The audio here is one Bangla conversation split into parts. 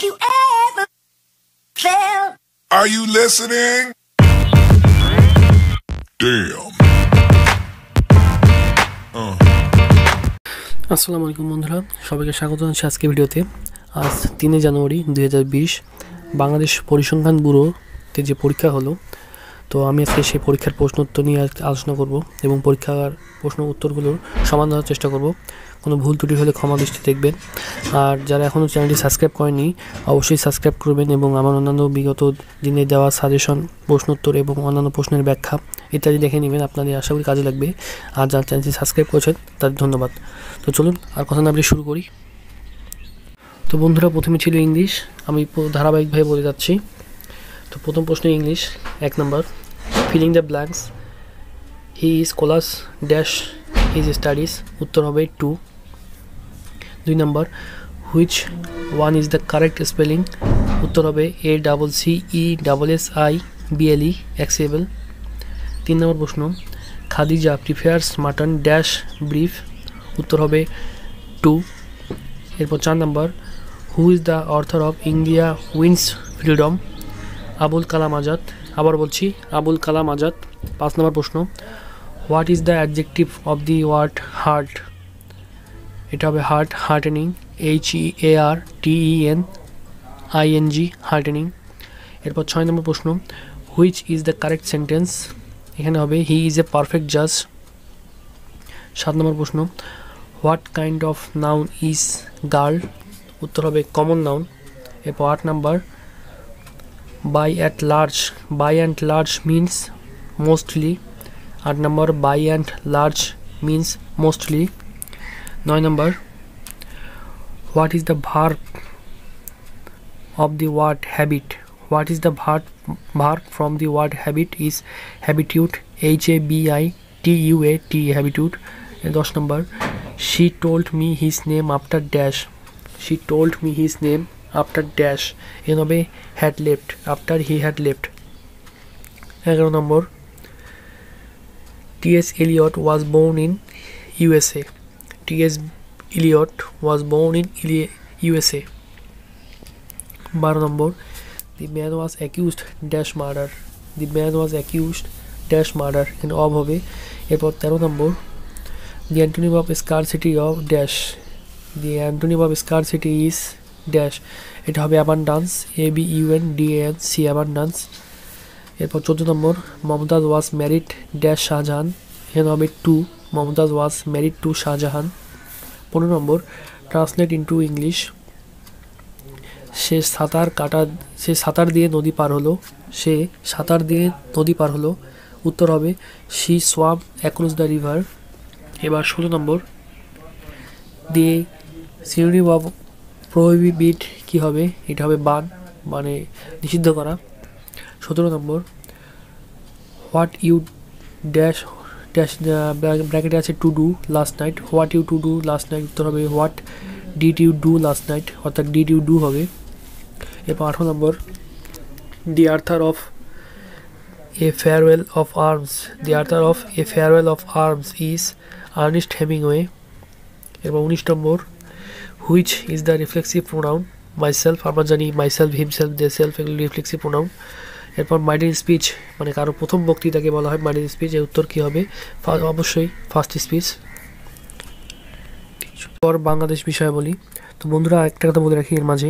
Have you ever felt? Are you listening? Damn. আসসালামু আলাইকুম বন্ধুরা, সবাইকে স্বাগত জানাচ্ছি আজকে ভিডিওতে। আজ 3 জানুয়ারি 2020 বাংলাদেশ পরিসংখ্যান ব্যুরোতে যে পরীক্ষা হলো, তো আমি আজকে সেই পরীক্ষার প্রশ্ন উত্তর নিয়ে আলোচনা করব এবং পরীক্ষার প্রশ্ন উত্তরগুলোর সমাধানের চেষ্টা করব। কোনো ভুল ত্রুটি হলে ক্ষমা দৃষ্টি দেখবেন। আর যারা এখনও চ্যানেলটি সাবস্ক্রাইব করেনি অবশ্যই সাবস্ক্রাইব করবেন এবং আমার অন্যান্য বিগত দিনে দেওয়া সাজেশন, প্রশ্ন উত্তর এবং অন্যান্য প্রশ্নের ব্যাখ্যা ইত্যাদি দেখে নেবেন, আপনাদের আশা করি কাজে লাগবে। আর যারা চ্যানেলটি সাবস্ক্রাইব করেছেন তাদের ধন্যবাদ। তো চলুন আর কথা না বলে শুরু করি। তো বন্ধুরা, প্রথমে ছিল ইংলিশ, আমি ধারাবাহিকভাবে বলে যাচ্ছি। তো প্রথম প্রশ্ন English 1 number, filling the blanks he is callous dash his studies, উত্তর হবে 2। 2 number, which one is the correct spelling, উত্তর হবে ACCESSIBLE অ্যাক্সিবল। 3 নম্বর প্রশ্ন, Khadija prefers mutton dash brief, উত্তর হবে 2। এরপর 4 number, who is the author of India wins freedom, Abul Kalam Azad, আবার বলছি আবুল কালাম আজাদ। 5 নম্বর প্রশ্ন, what is the adjective of the word heart, এটা হবে হার্ট হার্টেনিং, HARTENING হার্টেনিং। এরপর 6 নম্বর প্রশ্ন, which is the correct sentence, এখানে হবে হি ইজ এ পারফেক্ট জাজ। 7 নম্বর প্রশ্ন, what kind of noun is girl, উত্তর হবে কমন নাউন। এরপর 8 number, by and large means mostly, 8 number by and large means mostly. 9 number, what is the verb of the word habit, what is the verb from the word habit is habituate, HABITUAT habituate. 10 number, she told me his name after dash, she told me his name after dash, এ হবে had left, after he had left. 11 number, T.S. Eliot was born in USA, T.S. Eliot was born in USA. 12 number, the man was accused dash murder, the man was accused dash murder, and of হবে। এরপর 13 নম্বর, the antonym of scarcity of dash, the antonym of scarcity is dash, এটা হবে abundance, ABUNDANC abundance। এরপর 14 number, Mumtaz was married dash Shahjahan, এখানে হবে 2, Mumtaz was married to Shahjahan. 15 number, translate into English, সে সাঁতার দিয়ে নদী পার হলো, সে সাঁতার দিয়ে নদী পার হলো, উত্তর হবে she swam across the river. এবার 16 নম্বর, দি সিনোনিম অফ প্রোহিবিট কী হবে, এটা হবে বান, মানে নিষিদ্ধ করা। 17 নম্বর, হোয়াট ইউ ড্যাশ ড্যাশ ব্র্যাকেটে আছে to do last night, what you to do last night, উত্তর হবে what did you do last night, অর্থাৎ ডিড ইউ ডু হবে। এরপর 18 নম্বর, the author of a farewell of arms, the author of a farewell of arms is Ernest Hemingway. এরপর 19 নম্বর, which is the reflexive pronoun, myself, আমরা জানি মাইসেলফ, হিমসেলফ, দে সেলফ, এগুলো রিফ্লেক্সিভ প্রোনাউন। এরপর মাইডেন স্পিচ, মানে কারো প্রথম বক্তৃতাকে বলা হয় মাইডেন স্পিচ, এর উত্তর কী হবে, অবশ্যই ফার্স্ট স্পিচ। পর বাংলাদেশ বিষয়ে বলি। তো বন্ধুরা, একটা কথা বলে রাখি এর মাঝে,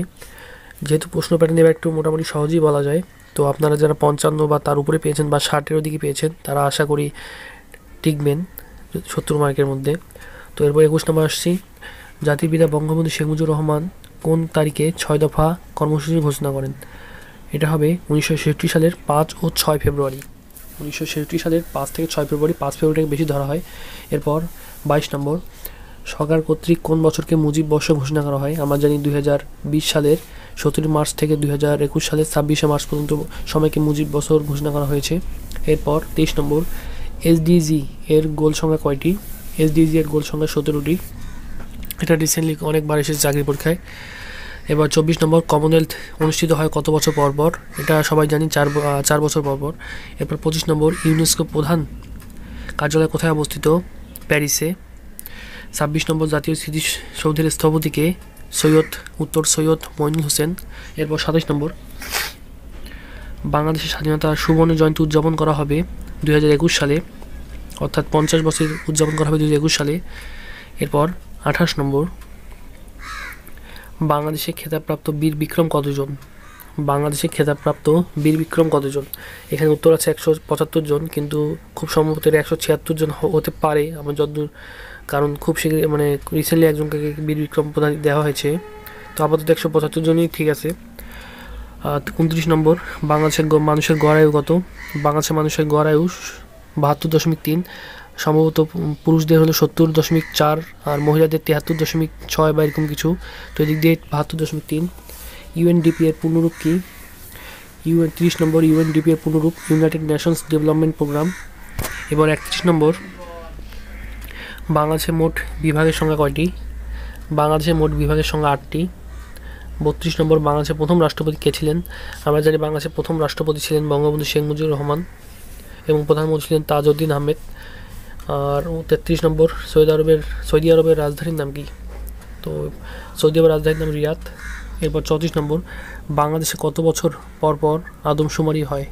যেহেতু প্রশ্ন প্যাটার্ন এবার একটু মোটামুটি সহজেই বলা যায়, তো আপনারা যারা 55 বা তার উপরে পেয়েছেন বা 60-এর ওদিকে পেয়েছেন তারা আশা করি টিকবেন 70 মার্কের মধ্যে। তো এরপর 21 নম্বর আসছি, জাতির পিতা বঙ্গবন্ধু শেখ মুজিবুর রহমান কোন তারিখে 6 দফা কর্মসূচি ঘোষণা করেন, এটা হবে 1966 সালের 5 ও 6 ফেব্রুয়ারি, 1966 সালের 5 থেকে 6 ফেব্রুয়ারি, 5 ফেব্রুয়ারিটাকে বেশি ধরা হয়। এরপর 22 নম্বর, সরকার কর্তৃক কোন বছরকে মুজিব বর্ষ ঘোষণা করা হয়, আমরা জানি 2020 সালের 17 মার্চ থেকে 2021 সালের 26 মার্চ পর্যন্ত সময়কে মুজিব বছর ঘোষণা করা হয়েছে। এরপর 23 নম্বর, SDG এর গোল সংখ্যা কয়টি, SDG এর গোল সংখ্যা 17টি, এটা রিসেন্টলি অনেকবার এসেছে চাকরি পরীক্ষায়। এবার 24 নম্বর, কমনওয়েলথ অনুষ্ঠিত হয় কত বছর পরপর, এটা সবাই জানি 4 বছর পরপর। এরপর 25 নম্বর, ইউনেস্কো প্রধান কার্যালয় কোথায় অবস্থিত, প্যারিসে। 26 নম্বর, জাতীয় স্মৃতিসৌধের স্থপতিকে সৈয়দ উত্তর সৈয়দ মঈনুল হোসেন। এরপর 27 নম্বর, বাংলাদেশের স্বাধীনতা সুবর্ণ জয়ন্তী উদযাপন করা হবে 2021 সালে, অর্থাৎ 50 বছর উদযাপন করা হবে 2021 সালে। এরপর 28 নম্বর, বাংলাদেশে খেতাবপ্রাপ্ত বীর বিক্রম কতজন? বাংলাদেশে খেতাবপ্রাপ্ত বীর বিক্রম কতজন? এখানে উত্তর আছে 175 জন, কিন্তু খুব সম্ভবত 176 জন হতে পারে আমার যতদূর, কারণ খুব শীঘ্রই মানে রিসেন্টলি একজনকে বীর বিক্রম প্রদান দেওয়া হয়েছে, তো আপাতত 175 জনই ঠিক আছে। 29 নম্বর, বাংলাদেশের মানুষের গড় আয়ু কত? বাংলাদেশের মানুষের গড় আয়ু 72.3, সম্ভবত পুরুষদের হলো 70.4 আর মহিলাদের 73.6 বা এরকম কিছু, তো এদিক দিয়ে 72.3। ইউএনডিপি এর পূর্ণরূপ কি? 30 নম্বর, ইউএনডিপি এর পূর্ণরূপ ইউনাইটেড নেশনস ডেভেলপমেন্ট প্রোগ্রাম। এবার 31 নম্বর, বাংলাদেশের মোট বিভাগের সংখ্যা কয়টি? বাংলাদেশের মোট বিভাগের সংখ্যা 8টি। 32 নম্বর, বাংলাদেশের প্রথম রাষ্ট্রপতি কে ছিলেন? আমরা জানি বাংলাদেশের প্রথম রাষ্ট্রপতি ছিলেন বঙ্গবন্ধু শেখ মুজিবুর রহমান এবং প্রধানমন্ত্রী ছিলেন তাজউদ্দিন আহমেদ। আর 33 নম্বর, সৌদি আরবের রাজধানীর নাম কি? তো সৌদি আরবের রাজধানীর নাম রিয়াদ। এরপর 34 নম্বর, বাংলাদেশে কত বছর পরপর আদমশুমারি হয়?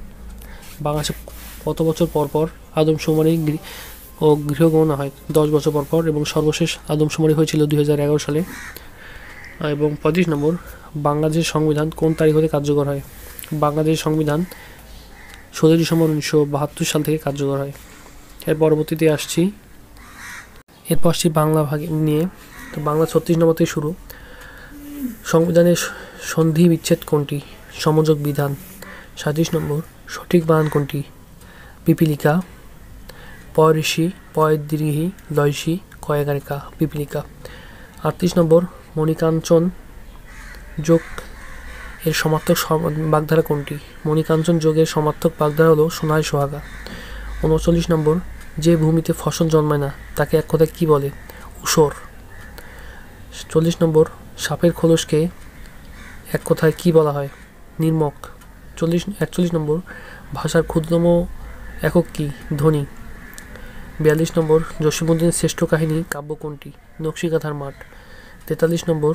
বাংলাদেশে কত বছর পরপর আদমশুমারি ও গৃহগণনা হয়? 10 বছর পরপর, এবং সর্বশেষ আদমশুমারি হয়েছিল 2011 সালে। এবং 25 নম্বর, বাংলাদেশের সংবিধান কোন তারিখ হতে কার্যকর হয়? বাংলাদেশের সংবিধান 16 ডিসেম্বর 1972 সাল থেকে কার্যকর হয়। এর পরবর্তীতে আসছি বাংলা ভাগ নিয়ে, তো বাংলা 36 নম্বর থেকে শুরু। সংবিধানের সন্ধি বিচ্ছেদ কোনটি? সমযোগ বিধান। 37 নম্বর, সঠিক বানান কোনটি? পিপিলিকা, পয়ঋষি, পয়দৃহি, লয়সি, কয়েকারিকা, পিপিলিকা। 38 নম্বর, মণিকাঞ্চন যোগ এর সমার্থক বাগধারা কোনটি? মণিকাঞ্চন যোগের সমার্থক বাগধারা হলো সোনায় সোহাগা। 39 নম্বর, যে ভূমিতে ফসল জন্মায় না তাকে এক কথায় কী বলে? উসর। 40 নম্বর, সাপের খোলসকে এক কথায় কী বলা হয়? নির্মক। 41 নম্বর, ভাষার ক্ষুদ্রতম একক কী? ধ্বনি। 42 নম্বর, জসীমউদ্দিনের শ্রেষ্ঠ কাহিনী কাব্য কোনটি? নকশিকাঁথার মাঠ। 43 নম্বর,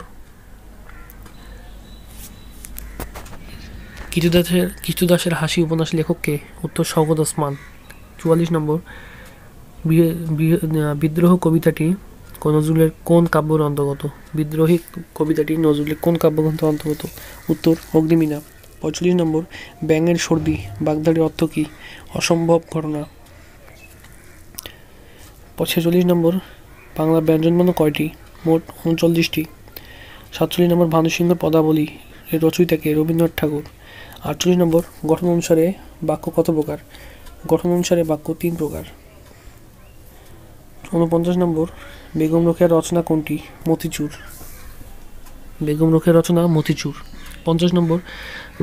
কিচুদাসের হাসি উপন্যাস লেখককে? উত্তর শওকত ওসমান। 44 নম্বর, বিদ্রোহ কবিতাটি নজরুলের কোন কাব্যের অন্তর্গত? বিদ্রোহী কবিতাটি নজরুলের কোন কাব্যগ্রন্থের অন্তর্গত? উত্তর অগ্নিবীণা। 45 নম্বর, ব্যাঙের সর্দি বাগধারার অর্থ কী? অসম্ভব ঘটনা। 46 নম্বর, বাংলা ব্যঞ্জনবর্ণ কয়টি? মোট 39টি। 47 নম্বর, ভানুসিংহের পদাবলী এর রচয়িতাকে? রবীন্দ্রনাথ ঠাকুর। 48 নম্বর, গঠন অনুসারে বাক্য কত প্রকার? গঠন অনুসারে বাক্য 3 প্রকার। 49 নম্বর, বেগম রোকেয়ার রচনা কোনটি? মতিচুর। বেগম রোকেয়ার রচনা মতিচুর। 50 নম্বর,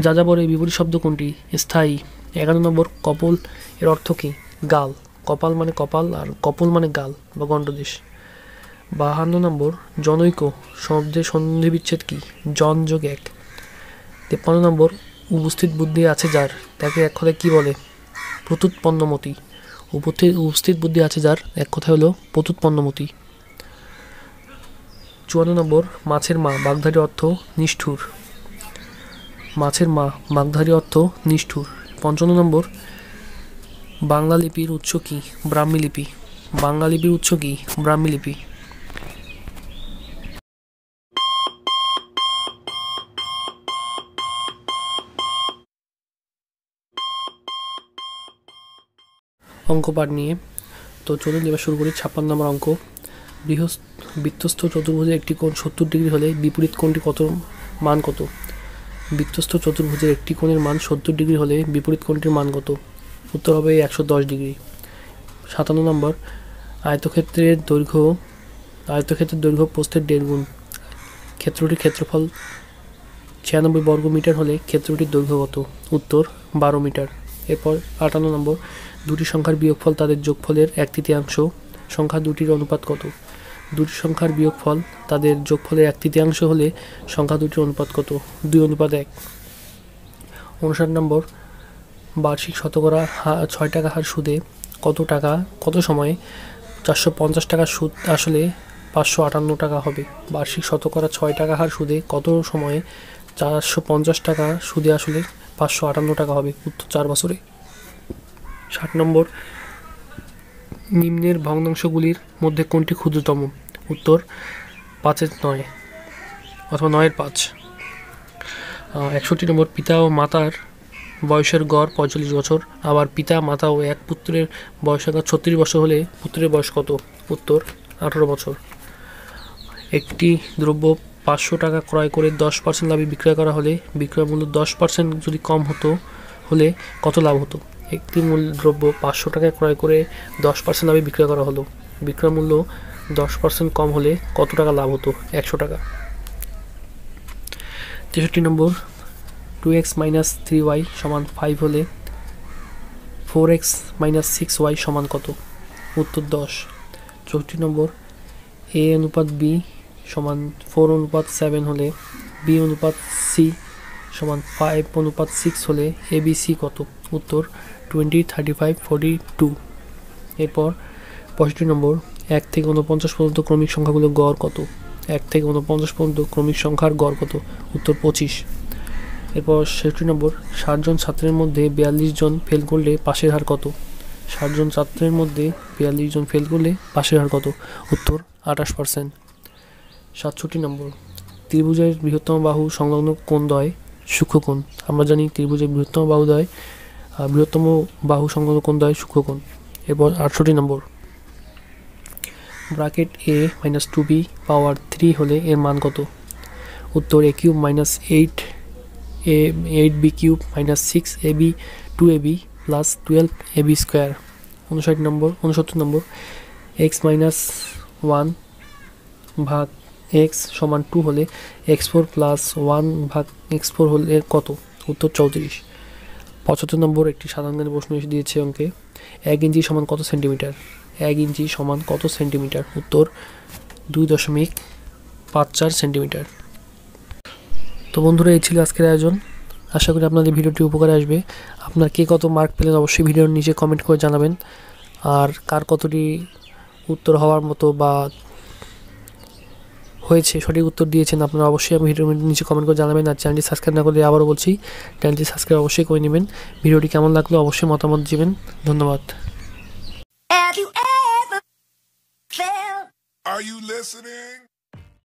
যাযাবরের বিপরীত শব্দ কোনটি? স্থায়ী। 11 নম্বর, কপল এর অর্থ কী? গাল। কপাল মানে কপাল আর কপল মানে গাল বা গণ্ডদেশ। 52 নম্বর, জনৈক শব্দের সন্ধিবিচ্ছেদ কী? জন যোগ এক। 53 নম্বর, উপস্থিত বুদ্ধি আছে যার তাকে এক কথায় কী বলে? প্রত্যুৎপন্নমতি। উপস্থিত বুদ্ধি আছে যার এক কথা হলো প্রত্যুৎপন্নমতি। 54 নম্বর, মাছের মা বাগধারী অর্থ? নিষ্ঠুর। মাছের মা বাগধারী অর্থ নিষ্ঠুর। 55 নম্বর, বাংলা লিপির উৎস কী? ব্রাহ্মী লিপি। বাংলা লিপির উৎস কী? ব্রাহ্মী লিপি। অঙ্ক পাঠ নিয়ে তো চলুন এবার শুরু করি। 56 নম্বর অঙ্ক, বৃত্তস্থ চতুর্ভুজের একটি কোণ 70 ডিগ্রি হলে বিপরীত কোণটি মান কত? বৃত্তস্থ চতুর্ভুজের একটি কোণের মান 70 ডিগ্রি হলে বিপরীত কোণটির মান কত? উত্তর হবে 110 ডিগ্রি। 57 নম্বর, আয়তক্ষেত্রের দৈর্ঘ্য প্রস্থের 1.5 গুণ, ক্ষেত্রটির ক্ষেত্রফল 96 বর্গ মিটার হলে ক্ষেত্রটির দৈর্ঘ্য কত? উত্তর 12 মিটার। এরপর 58 নম্বর, দুটি সংখ্যার বিয়োগফল তাদের যোগফলের 1/3 সংখ্যা দুটির অনুপাত কত? দুটি সংখ্যার বিয়োগফল তাদের যোগফলের 1/3 হলে সংখ্যা দুটির অনুপাত কত? 2:1। 59 নম্বর, বার্ষিক শতকরা 6 টাকা হার সুদে কত সময়ে 450 টাকা সুদ আসলে 558 টাকা হবে। বার্ষিক শতকরা ৬ টাকা হার সুদে কত সময়ে ৪৫০ টাকা সুদে আসলে 558 টাকা হবে? উত্তর 4 বছরে। 60 নম্বর, নিম্নের ভগ্নাংশগুলির মধ্যে কোনটি ক্ষুদ্রতম? উত্তর 5-9 অথবা 9-5। 61 নম্বর, পিতা ও মাতার বয়সের গড় 45 বছর, আবার পিতা মাতা ও এক পুত্রের বয়সের গড় 36 বছর হলে পুত্রের বয়স কত? উত্তর 18 বছর। একটি দ্রব্য 500 টাকা ক্রয় করে 10% লাভে বিক্রয় করা হলে বিক্রয় মূল্য 10% যদি কম হতো হলে কত লাভ হতো? একটি মূল দ্রব্য 500 টাকায় ক্রয় করে 10% লাভে বিক্রয় করা হলো, বিক্রয় মূল্য 10% কম হলে কত টাকা লাভ হতো? 100 টাকা। 63 নম্বর, 2x-3y সমান 5 হলে 4x-6y সমান কত? উত্তর 10। 64 নম্বর, A⁻B = 4⁻7 হলে B⁻C = 5⁻6 হলে ABC কত? উত্তর 20, 35, 42। এরপর 65 নম্বর, 1 থেকে 49 পর্যন্ত ক্রমিক সংখ্যাগুলো গড় কত? 1 থেকে 49 পর্যন্ত ক্রমিক সংখ্যার গড় কত? উত্তর 25। এরপর 60 নম্বর, 60 জন ছাত্রের মধ্যে 42 জন ফেল করলে পাশের হার কত? 60 জন ছাত্রের মধ্যে 42 জন ফেল করলে পাশের হার কত? উত্তর 28%। 67 নম্বর, ত্রিভুজের বৃহত্তম বাহু সংলগ্ন কোণদ্বয় সূক্ষ্মকোণ। আমরা জানি ত্রিভুজের বৃহত্তম বাহু সংলগ্ন কোণদ্বয় সূক্ষ্মকোণ। এরপর 68 নম্বর, ব্র্যাকেট A-2b/3 হলে এর মান কত? উত্তর A³ - 8, 8b³ - 6ab, 2ab + 12ab²। 69 নম্বর 69 নম্বর, x-1/x = 2 হলে x⁴ + 1/x⁴ হলে কত? উত্তর 34। 75 নম্বর, একটি সাধারণ জ্ঞানের প্রশ্ন এসে দিয়েছে অঙ্কে, 1 ইঞ্চি = কত সেন্টিমিটার? 1 ইঞ্চি = কত সেন্টিমিটার? উত্তর 2.54 সেন্টিমিটার। তো বন্ধুরা, এই ছিল আজকের আয়োজন। আশা করি আপনাদের ভিডিওটি উপকারে আসবে। আপনার কে কত মার্ক পেলেন অবশ্যই ভিডিওর নিচে কমেন্ট করে জানাবেন, আর কার কতটি উত্তর হওয়ার মতো বা হয়েছে, সঠিক উত্তর দিয়েছেন আপনারা অবশ্যই আমি ভিডিওর নিচে কমেন্ট করে জানাবেন। আর চ্যানেলটি সাবস্ক্রাইব না করলে আবারও বলছি, চ্যানেলটি সাবস্ক্রাইব অবশ্যই করে নেবেন। ভিডিওটি কেমন লাগলো অবশ্যই মতামত দিবেন। ধন্যবাদ।